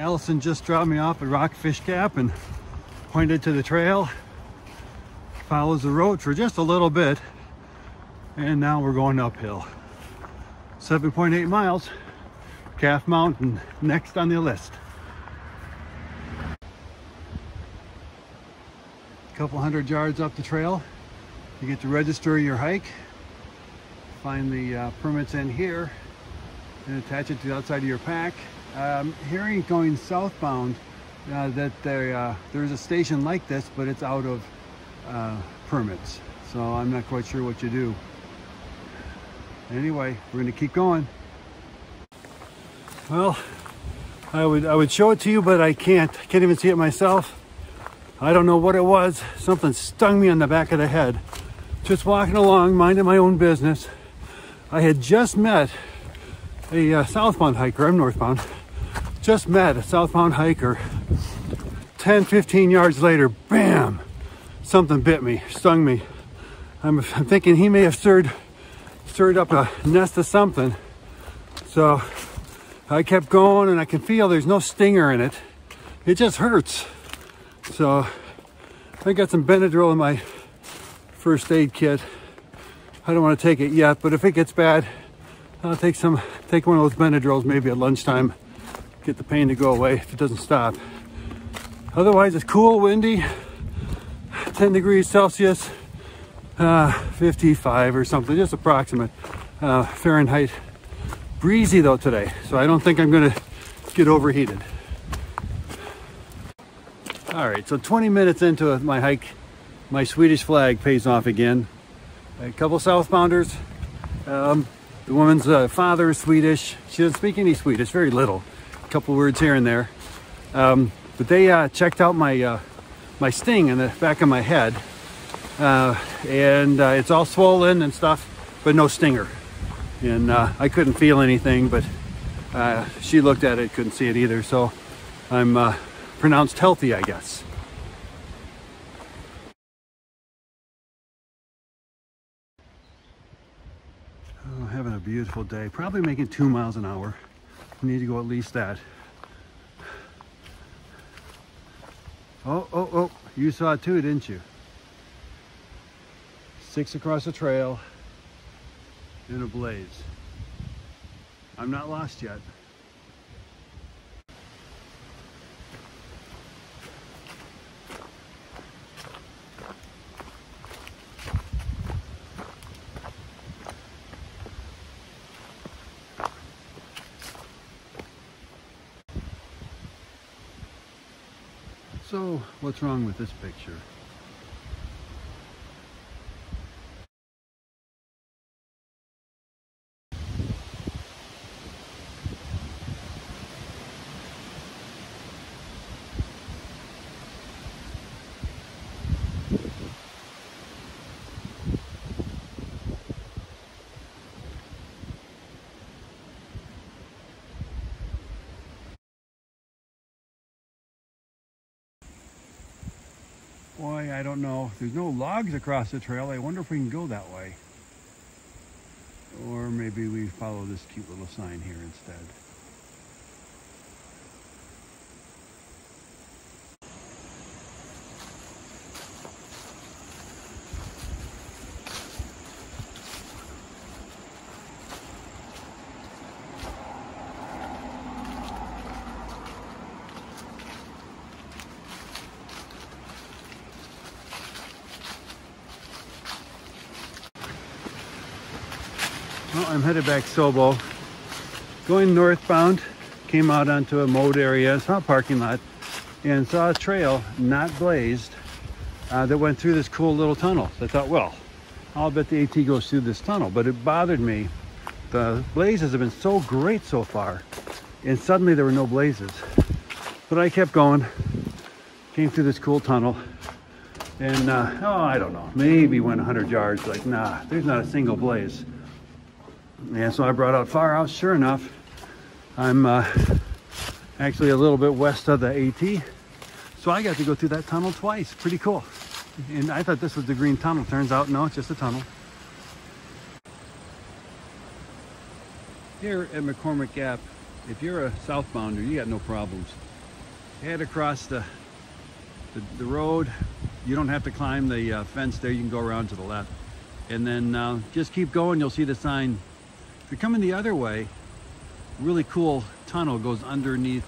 Allison just dropped me off at Rockfish Gap and pointed to the trail. Follows the road for just a little bit, and now we're going uphill. 7.8 miles, Calf Mountain, next on the list. A couple hundred yards up the trail, you get to register your hike, find the permits in here, and attach it to the outside of your pack. Hearing going southbound that there's a station like this, but it's out of permits, so I'm not quite sure what you do. Anyway, we're going to keep going. Well, I would show it to you, but I can't. I can't even see it myself. I don't know what it was. Something stung me on the back of the head. Just walking along, minding my own business. I had just met a southbound hiker. I'm northbound. Just met a southbound hiker. 10, 15 yards later, bam! Something bit me, stung me. I'm thinking he may have stirred up a nest of something. So I kept going, and I can feel there's no stinger in it. It just hurts. So I got some Benadryl in my first aid kit. I don't want to take it yet, but if it gets bad, I'll take one of those Benadryls maybe at lunchtime. Get the pain to go away if it doesn't stop. Otherwise, it's cool, windy, 10 degrees Celsius, 55 or something, just approximate Fahrenheit. Breezy though today, so I don't think I'm gonna get overheated. All right, so 20 minutes into my hike, my Swedish flag pays off again. A couple southbounders. The woman's father is Swedish. She doesn't speak any Swedish, very little. A couple words here and there. But they checked out my sting in the back of my head. And it's all swollen and stuff, but no stinger. And I couldn't feel anything, but she looked at it, couldn't see it either. So I'm pronounced healthy, I guess. Oh, having a beautiful day. Probably making 2 miles an hour. We need to go at least that. Oh, you saw it too, didn't you? 6 across the trail in a blaze. I'm not lost yet. So, what's wrong with this picture? Boy, I don't know. There's no logs across the trail. I wonder if we can go that way. Or maybe we follow this cute little sign here instead. Well, I'm headed back Sobo, going northbound, came out onto a mowed area, saw a parking lot, and saw a trail not blazed that went through this cool little tunnel. So I thought, well, I'll bet the AT goes through this tunnel, but it bothered me. The blazes have been so great so far, and suddenly there were no blazes. But I kept going, came through this cool tunnel, and oh, I don't know, maybe went 100 yards, like, nah, there's not a single blaze. Yeah, so I brought out Far Out. Sure enough, I'm actually a little bit west of the AT. So I got to go through that tunnel twice. Pretty cool. And I thought this was the green tunnel. Turns out, no, it's just a tunnel. Here at McCormick Gap, if you're a southbounder, you got no problems. head across the road. You don't have to climb the fence there. You can go around to the left. And then just keep going, you'll see the sign. If you're coming the other way, really cool tunnel goes underneath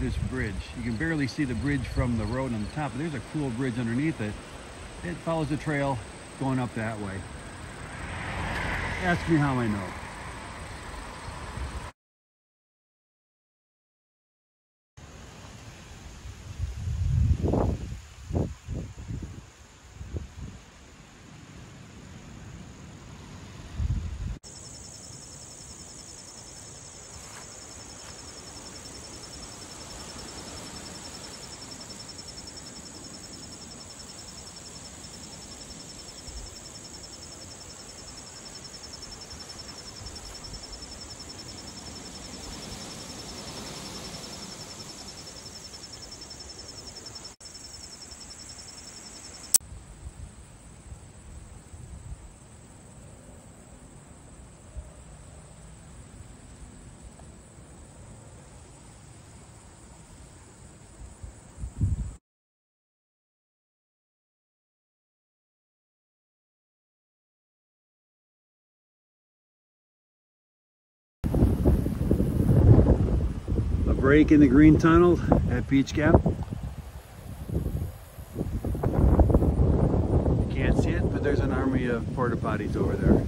this bridge. You can barely see the bridge from the road on the top, but there's a cool bridge underneath it. It follows the trail going up that way. Ask me how I know. Break in the green tunnel at Peach Gap. You can't see it, but there's an army of porta potties over there.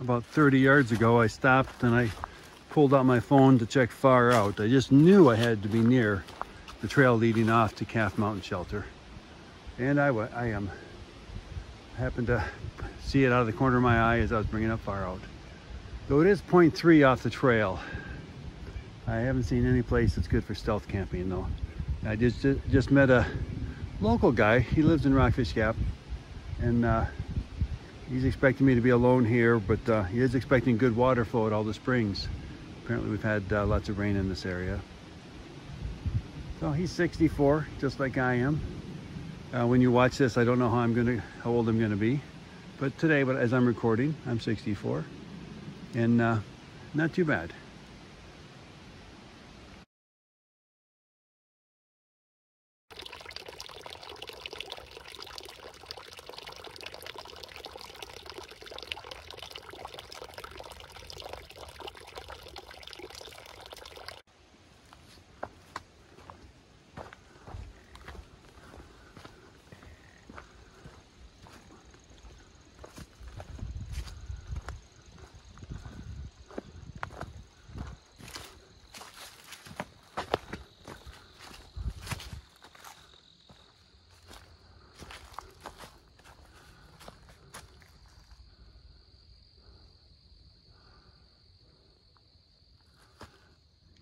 About 30 yards ago, I stopped and I pulled out my phone to check Far Out. I just knew I had to be near the trail leading off to Calf Mountain Shelter. And I happened to see it out of the corner of my eye as I was bringing up Far Out. Though it is 0.3 off the trail. I haven't seen any place that's good for stealth camping though. I just met a local guy. He lives in Rockfish Gap, and he's expecting me to be alone here, but he is expecting good water flow at all the springs. Apparently we've had lots of rain in this area. So he's 64, just like I am. When you watch this, I don't know how old I'm gonna be. But today, as I'm recording, I'm 64. And not too bad.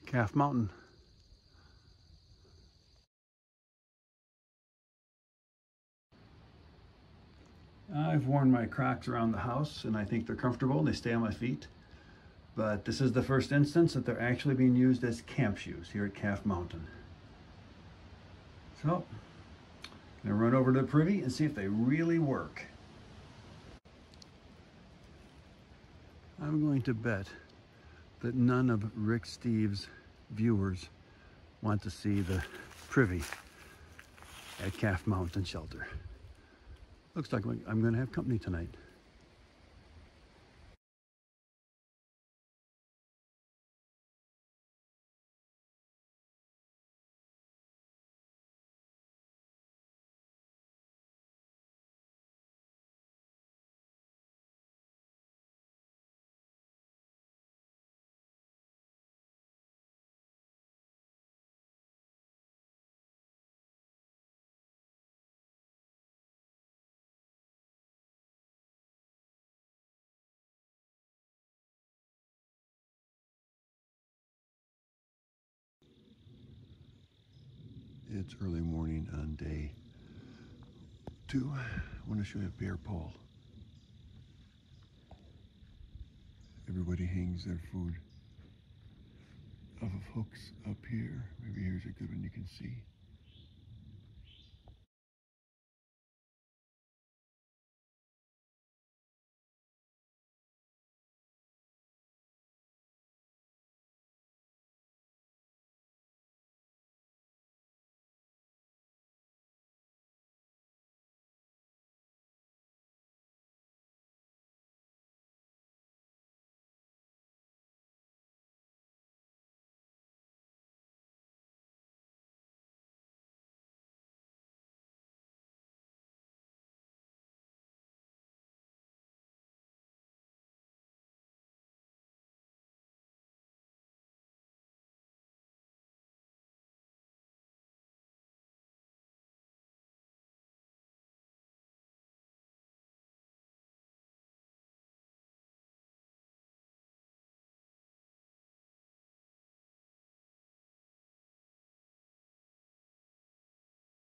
Calf Mountain. I've worn my Crocs around the house and I think they're comfortable and they stay on my feet. But this is the first instance that they're actually being used as camp shoes here at Calf Mountain. So, I'm gonna run over to the privy and see if they really work. I'm going to bet that none of Rick Steve's viewers want to see the privy at Calf Mountain Shelter. Looks like I'm gonna have company tonight. It's early morning on day 2. I want to show you a bear pole. Everybody hangs their food off of hooks up here. Maybe here's a good one you can see.